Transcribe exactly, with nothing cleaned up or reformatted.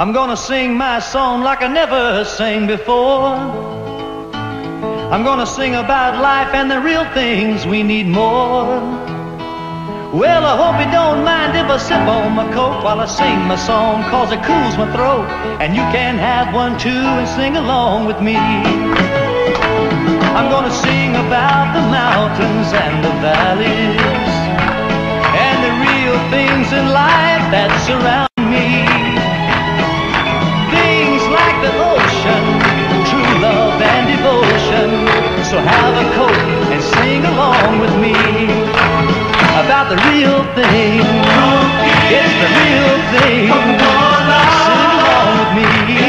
I'm gonna sing my song like I never sang before. I'm gonna sing about life and the real things we need more. Well, I hope you don't mind if I sip on my coat while I sing my song, cause it cools my throat. And you can have one too and sing along with me. I'm gonna sing about the mountains and the valleys and the real things in life that surround. So have a coat and sing along with me about the real thing. It's the real thing. Sing along with me.